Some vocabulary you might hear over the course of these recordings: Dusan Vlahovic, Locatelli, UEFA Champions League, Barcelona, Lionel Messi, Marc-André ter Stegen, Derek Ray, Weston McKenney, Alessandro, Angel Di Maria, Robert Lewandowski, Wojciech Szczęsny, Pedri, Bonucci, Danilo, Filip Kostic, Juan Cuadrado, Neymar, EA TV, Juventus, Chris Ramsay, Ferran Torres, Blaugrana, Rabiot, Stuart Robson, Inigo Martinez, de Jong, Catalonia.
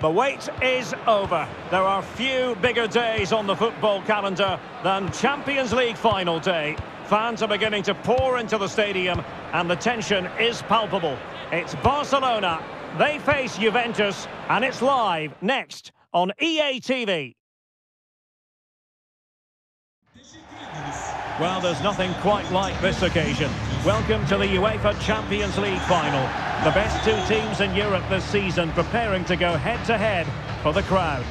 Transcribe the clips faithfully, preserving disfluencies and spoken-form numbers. The wait is over. There are few bigger days on the football calendar than Champions League final day. Fans are beginning to pour into the stadium and the tension is palpable. It's Barcelona. They face Juventus and it's live next on E A T V. Well, there's nothing quite like this occasion. Welcome to the UEFA Champions League final. The best two teams in Europe this season preparing to go head-to-head for the crowd.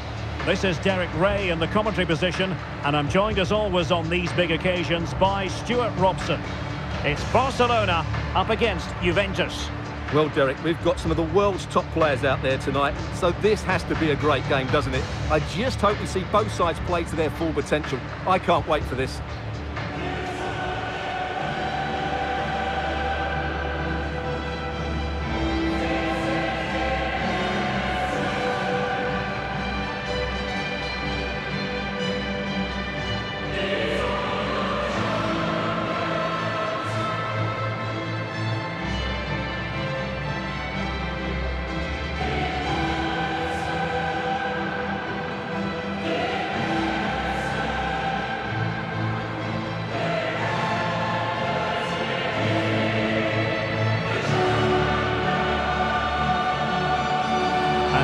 This is Derek Ray in the commentary position, and I'm joined as always on these big occasions by Stuart Robson. It's Barcelona up against Juventus. Well, Derek, we've got some of the world's top players out there tonight, so this has to be a great game, doesn't it? I just hope we see both sides play to their full potential. I can't wait for this.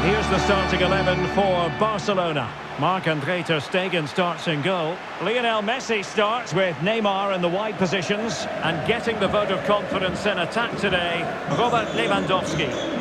Here's the starting eleven for Barcelona. Marc-André ter Stegen starts in goal. Lionel Messi starts with Neymar in the wide positions. And getting the vote of confidence in attack today, Robert Lewandowski.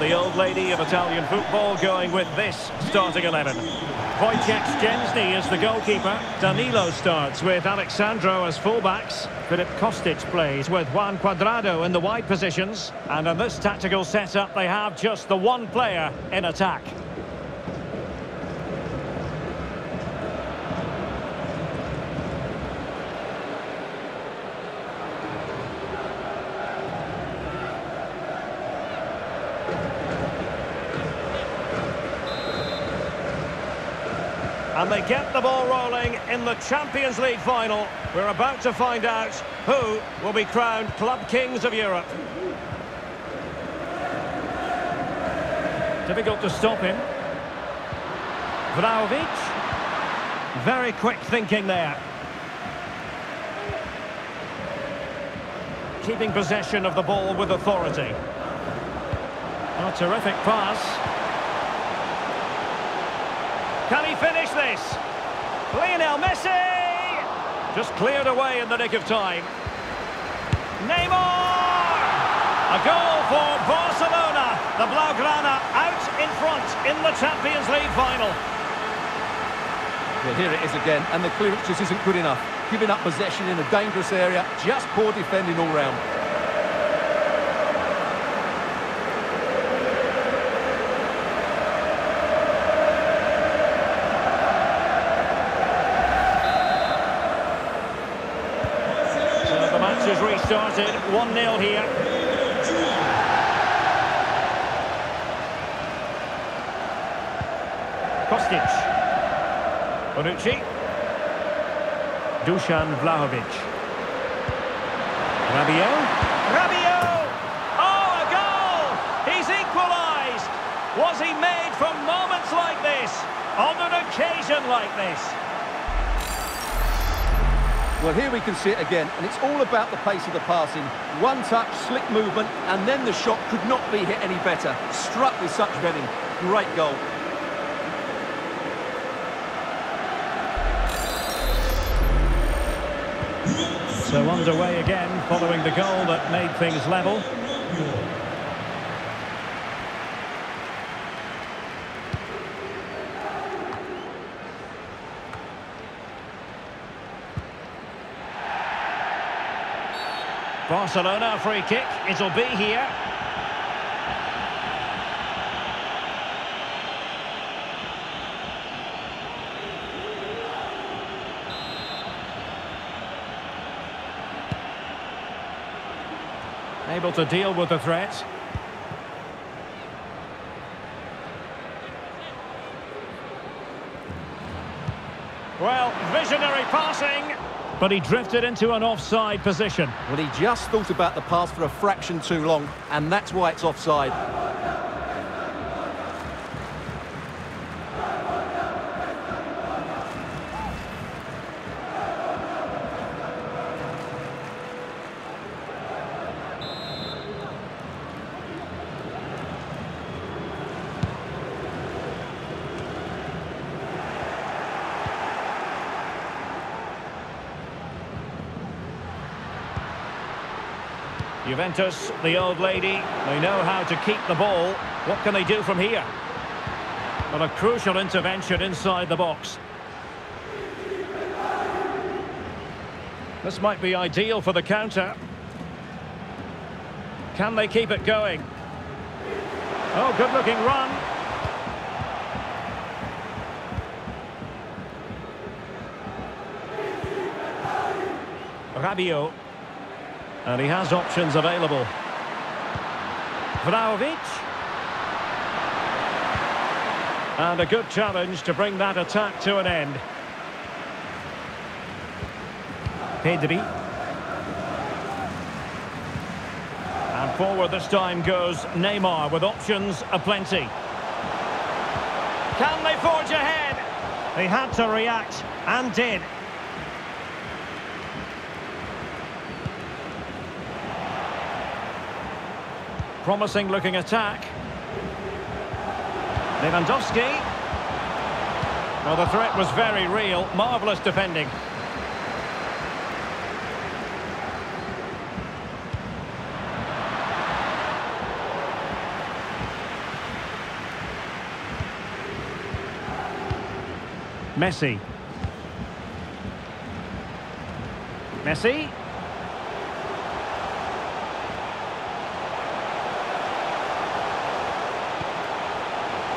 The old lady of Italian football going with this starting eleven. Wojciech Szczęsny is the goalkeeper. Danilo starts with Alessandro as fullbacks. Filip Kostic plays with Juan Cuadrado in the wide positions. And in this tactical setup, they have just the one player in attack. And they get the ball rolling in the Champions League final. We're about to find out who will be crowned club kings of Europe. Difficult to stop him. Vlahovic. Very quick thinking there. Keeping possession of the ball with authority. A terrific pass. Can he finish this? Lionel Messi! Just cleared away in the nick of time. Neymar! A goal for Barcelona. The Blaugrana out in front in the Champions League final. Yeah, here it is again, and the clearance just isn't good enough. Giving up possession in a dangerous area, just poor defending all round. Is restarted, one nil here. Kostic. Bonucci. Dusan Vlahovic. Rabiot. Rabiot! Oh, a goal! He's equalised! Was he made for moments like this? On an occasion like this? Well, here we can see it again, and it's all about the pace of the passing. One touch, slick movement, and then the shot could not be hit any better. Struck with such venom. Great goal. So underway again, following the goal that made things level. Barcelona free kick, it'll be here. able to deal with the threats. Well, visionary passing. But he drifted into an offside position. Well, he just thought about the pass for a fraction too long, and that's why it's offside. Juventus, the old lady, they know how to keep the ball. What can they do from here? But a crucial intervention inside the box. This might be ideal for the counter. Can they keep it going? Oh, good-looking run. Rabiot. And he has options available. Vlahovic. And a good challenge to bring that attack to an end. Pedri. And forward this time goes Neymar with options aplenty. Can they forge ahead? They had to react and did. Promising looking attack. Lewandowski. Well, the threat was very real. Marvellous defending. Messi. Messi.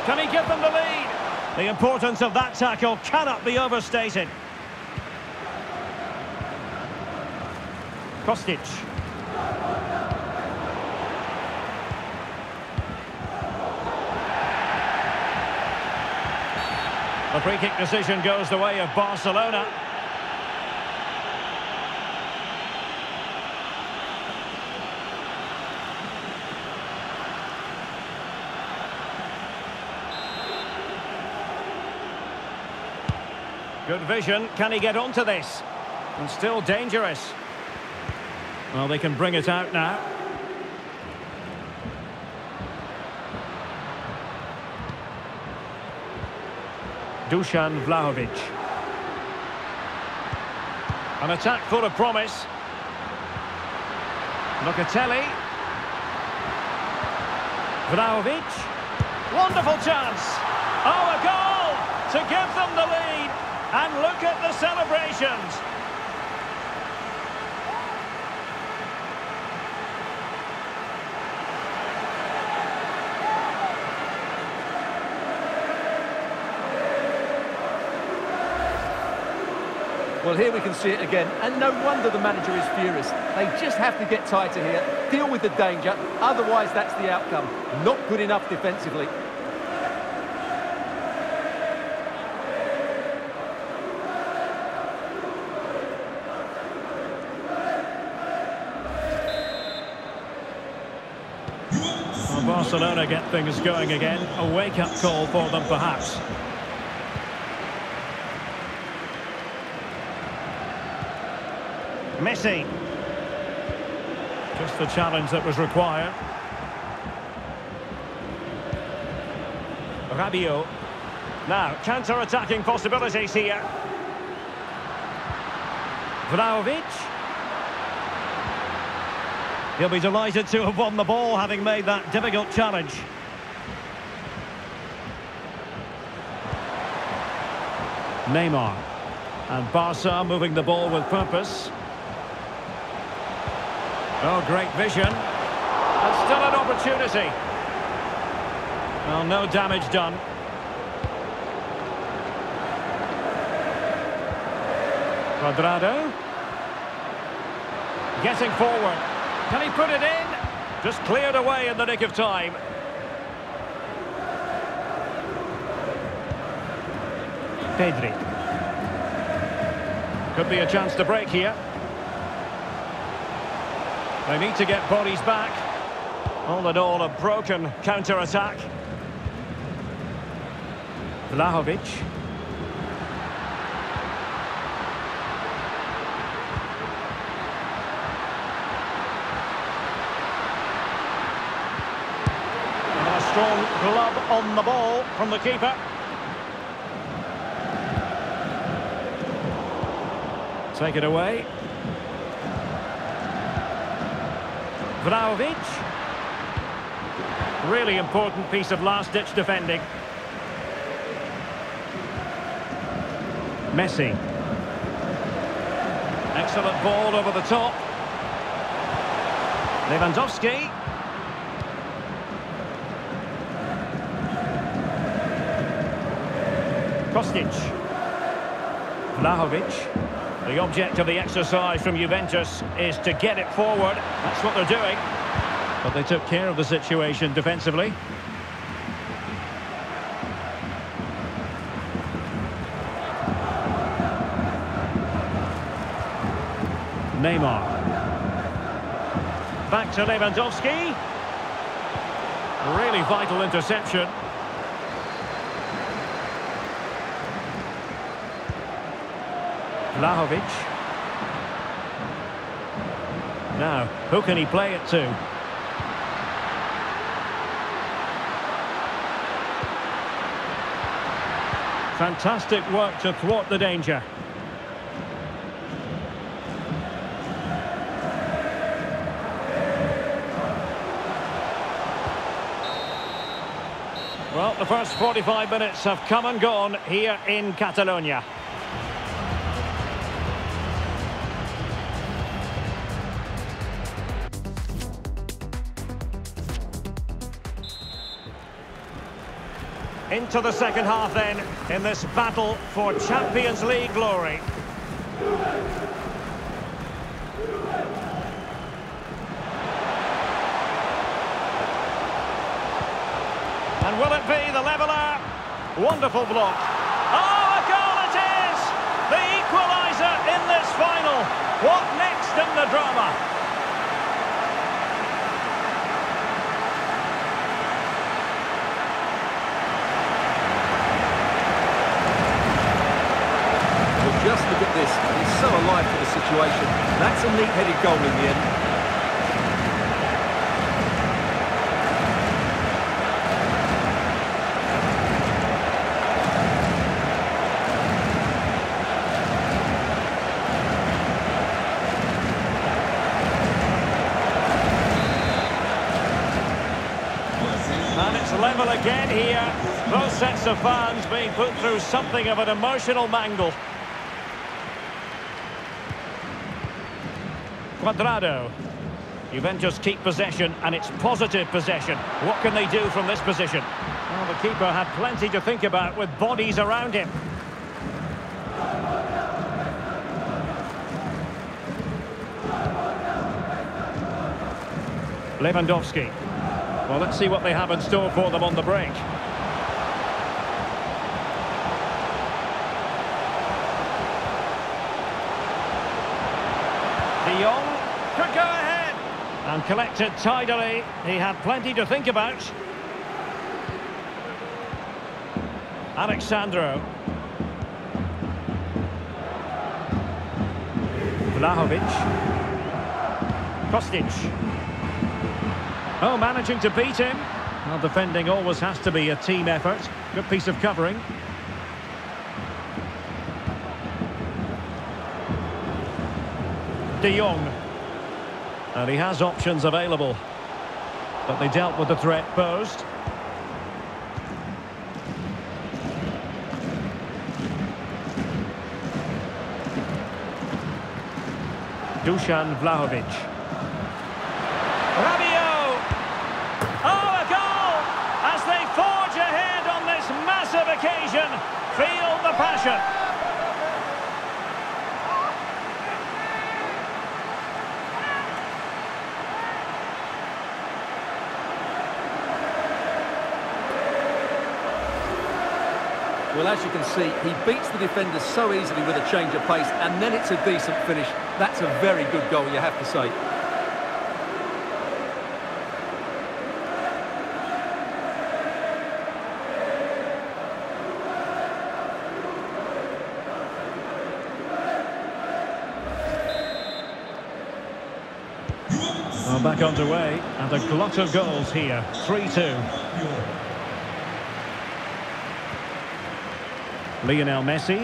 Can he give them the lead? The importance of that tackle cannot be overstated. Kostic. The free-kick decision goes the way of Barcelona. Good vision. Can he get onto this? And still dangerous. Well, they can bring it out now. Dusan Vlahovic. An attack full of promise. Locatelli. Vlahovic. Wonderful chance. Oh, a goal to give them the lead. And look at the celebrations. Well, here we can see it again, and no wonder the manager is furious. They just have to get tighter here, deal with the danger, otherwise that's the outcome. Not good enough defensively. Barcelona get things going again. A wake-up call for them, perhaps. Messi. Just the challenge that was required. Rabiot. Now, counter-attacking possibilities here. Vlahovic. He'll be delighted to have won the ball, having made that difficult challenge. Neymar. And Barca moving the ball with purpose. Oh, great vision. And still an opportunity. Well, no damage done. Cuadrado. Getting forward. Can he put it in? Just cleared away in the nick of time. Pedri. Could be a chance to break here. They need to get bodies back. All in all, a broken counter-attack. Vlahovic. And a strong glove on the ball from the keeper. Take it away. Vlahovic. Really important piece of last-ditch defending. Messi. Excellent ball over the top. Lewandowski. Kostic. Vlahovic. The object of the exercise from Juventus is to get it forward. That's what they're doing. But they took care of the situation defensively. Neymar. Back to Lewandowski. Really vital interception. Vlahovic. Now, who can he play it to? Fantastic work to thwart the danger. Well, the first forty-five minutes have come and gone here in Catalonia. Into the second half then, in this battle for Champions League glory. And will it be the leveller? Wonderful block. Oh, a goal it is! The equaliser in this final. What next in the drama? Just look at this, he's so alive to the situation. That's a neat-headed goal in the end. And it's level again here. Both sets of fans being put through something of an emotional mangle. Cuadrado. Juventus keep possession, and it's positive possession. What can they do from this position? Well, the keeper had plenty to think about with bodies around him. Lewandowski. Well, let's see what they have in store for them on the break. De Jong could go ahead and collected tidily. He had plenty to think about. Alessandro. Vlahovic. Kostic. Oh, managing to beat him. Well, defending always has to be a team effort. Good piece of covering. De Jong, and he has options available, but they dealt with the threat posed. Dusan Vlahovic. Rabiot! Oh, a goal! As they forge ahead on this massive occasion, feel the passion. Well, as you can see, he beats the defenders so easily with a change of pace, and then it's a decent finish. That's a very good goal, you have to say. Well, back underway, and a glut of goals here, three two. Lionel Messi.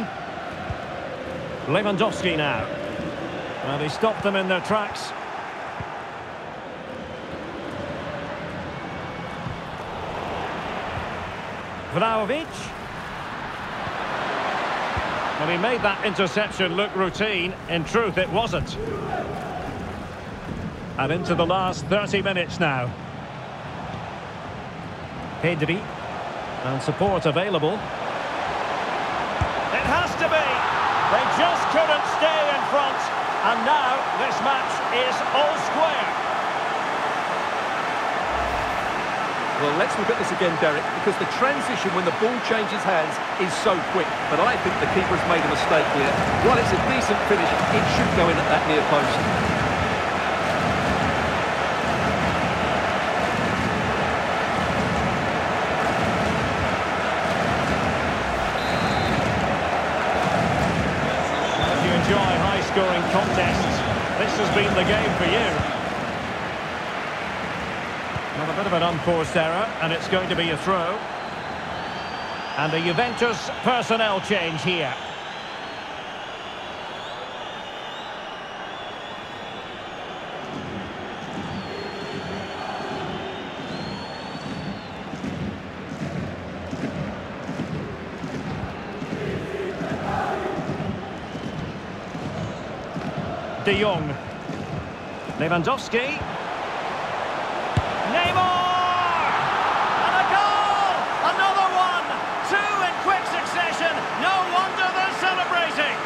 Lewandowski now. Well, they stopped them in their tracks. Vlahovic. Well, he made that interception look routine. In truth, it wasn't. And into the last thirty minutes now. Pedri. And support available. It has to be. They just couldn't stay in front, and now this match is all square. Well, let's look at this again, Derek, because the transition when the ball changes hands is so quick, but I think the keeper's made a mistake here. While it's a decent finish, it should go in at that near post. Scoring contests. This has been the game for you. Well, a bit of an unforced error, and it's going to be a throw. And a Juventus personnel change here. De Jong, Lewandowski, Neymar, and a goal! Another one! Two in quick succession, no wonder they're celebrating!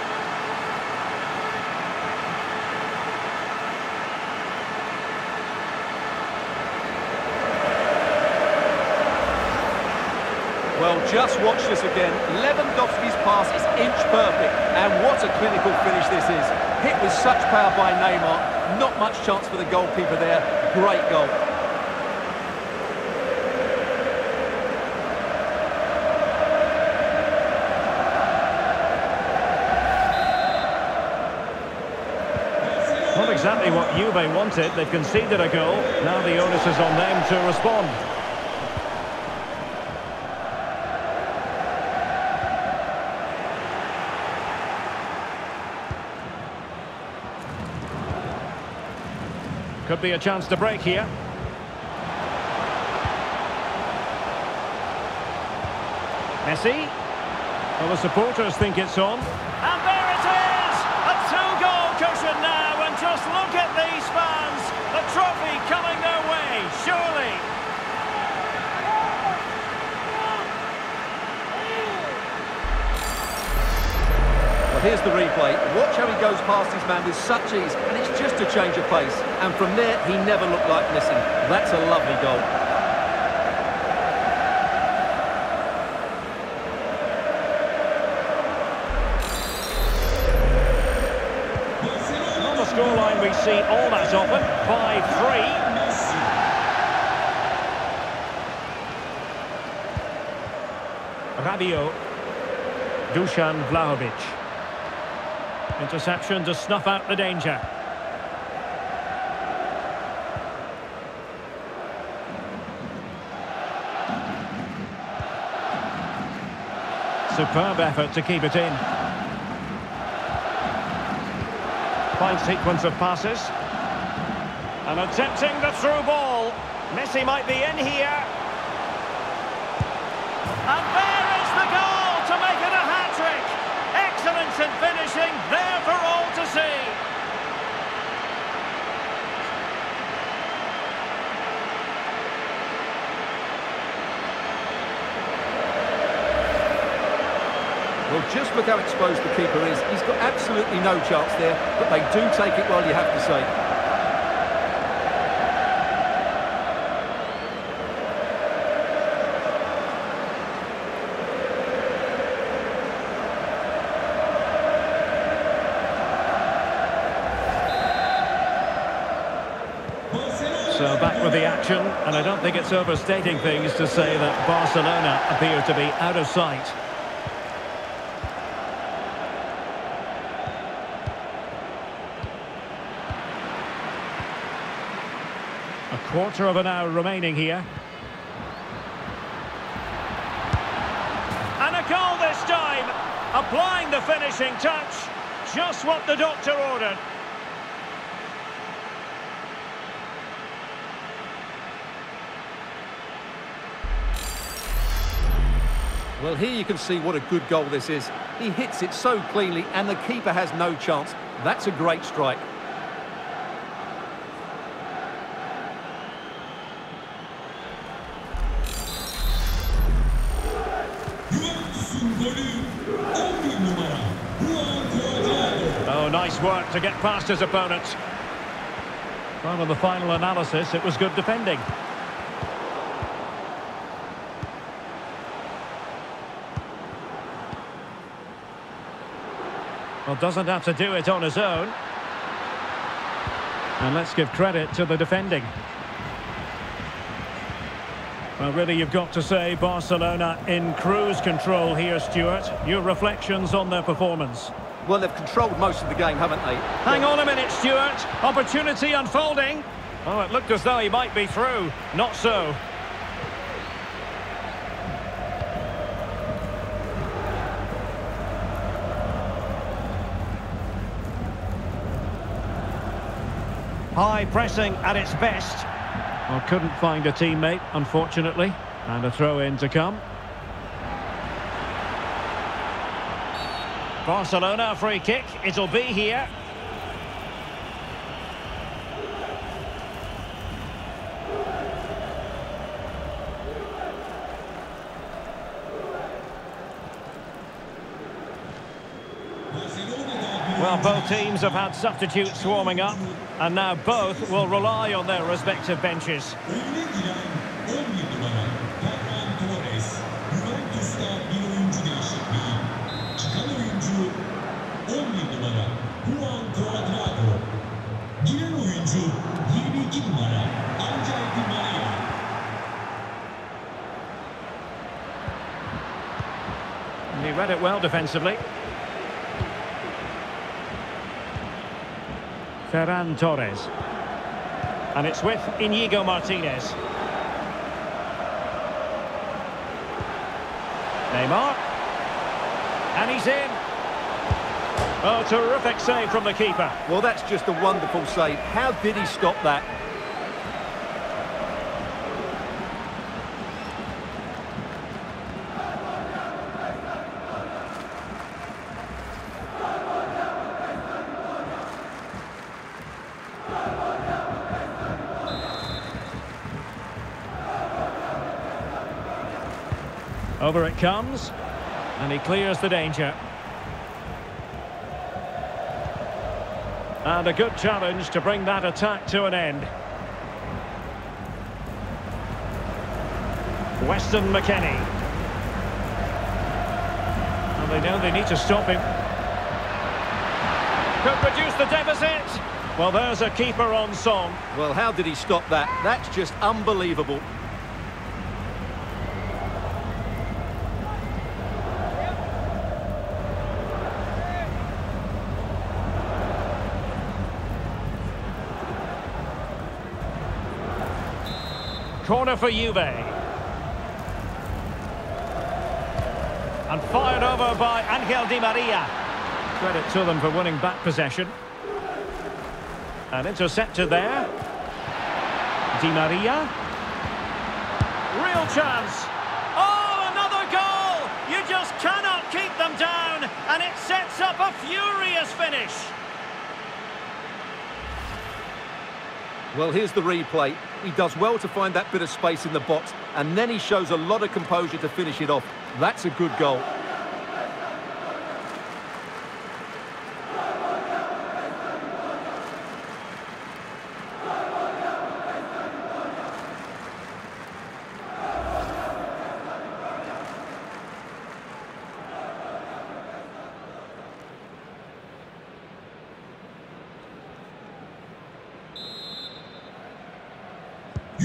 Well, just watch this again. Lewandowski's pass is inch perfect, and what a clinical finish this is. Hit with such power by Neymar. Not much chance for the goalkeeper there. Great goal. Not exactly what Juve wanted. They've conceded a goal. Now the onus is on them to respond. Could be a chance to break here. Messi. Well, the supporters think it's on. And there it is! A two-goal cushion now, and just look at these fans. The trophy coming their way, surely. Here's the replay. Watch how he goes past his man with such ease, and it's just a change of pace. And from there, he never looked like missing. That's a lovely goal. On the scoreline, we see all that often. five three. Rabiot. Dusan Vlahovic. Interception to snuff out the danger. Superb effort to keep it in. Fine sequence of passes. And attempting the through ball. Messi might be in here. And there is the goal to make it a hat-trick. Excellence in finishing, there for all to see. Well, just look how exposed the keeper is. He's got absolutely no chance there, but they do take it well, you have to say. of the action, and I don't think it's overstating things to say that Barcelona appear to be out of sight. A quarter of an hour remaining here. And a goal this time, applying the finishing touch, just what the doctor ordered. Well, here you can see what a good goal this is. He hits it so cleanly, and the keeper has no chance. That's a great strike. Oh, nice work to get past his opponent. Well, on the final analysis, it was good defending. Well, doesn't have to do it on his own. And let's give credit to the defending. Well, really, you've got to say Barcelona in cruise control here, Stuart. Your reflections on their performance? Well, they've controlled most of the game, haven't they? Hang on a minute, Stuart. Opportunity unfolding. Oh, it looked as though he might be through. Not so. High pressing at its best. Well, couldn't find a teammate, unfortunately. And a throw-in to come. Barcelona, free kick. It'll be here. Well, both teams have had substitutes warming up, and now both will rely on their respective benches. Juan Cuadrado, giren oyuncu yirmi iki numara Angel Di Maria. And he read it well defensively. Ferran Torres. And it's with Inigo Martinez. Neymar. And he's in. Oh, terrific save from the keeper. Well, that's just a wonderful save. How did he stop that? Over it comes, and he clears the danger. And a good challenge to bring that attack to an end. Weston McKenney. And they know they need to stop him. Could reduce the deficit. Well, there's a keeper on song. Well, how did he stop that? That's just unbelievable. Corner for Juve. And fired over by Angel Di Maria. Credit to them for winning back possession. And intercepted there. Di Maria. Real chance. Oh, another goal! You just cannot keep them down. And it sets up a furious finish. Well, here's the replay. He does well to find that bit of space in the box, and then he shows a lot of composure to finish it off. That's a good goal.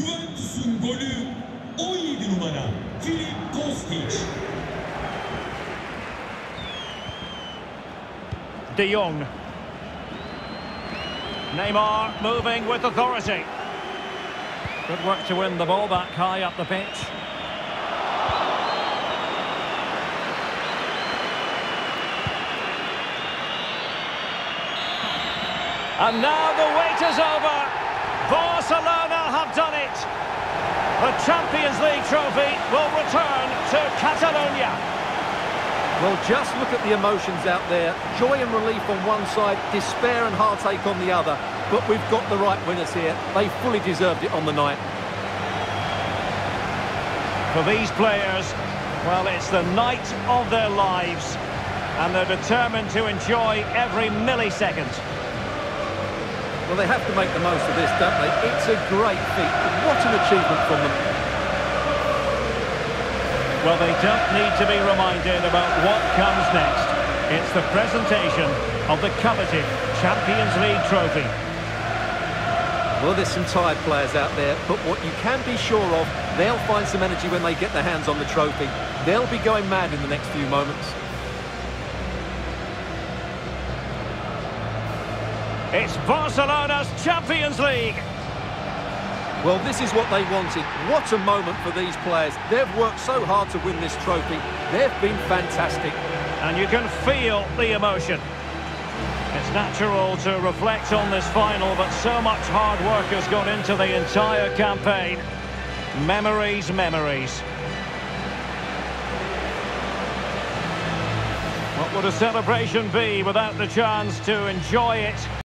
Juventus'un golü on yedi numara Filip Kostic. De Jong. Neymar moving with authority. Good work to win the ball back high up the pitch. And now the wait is over. Barcelona have done it. The Champions League trophy will return to Catalonia. Well, just look at the emotions out there. Joy and relief on one side, despair and heartache on the other. But we've got the right winners here. They fully deserved it on the night. For these players, well, it's the night of their lives. And they're determined to enjoy every millisecond. Well, they have to make the most of this, don't they? It's a great feat. What an achievement from them. Well, they don't need to be reminded about what comes next. It's the presentation of the coveted Champions League trophy. Well, there's some tired players out there, but what you can be sure of, they'll find some energy when they get their hands on the trophy. They'll be going mad in the next few moments. It's Barcelona's Champions League. Well, this is what they wanted. What a moment for these players. They've worked so hard to win this trophy. They've been fantastic. And you can feel the emotion. It's natural to reflect on this final, but so much hard work has gone into the entire campaign. Memories, memories. What would a celebration be without the chance to enjoy it?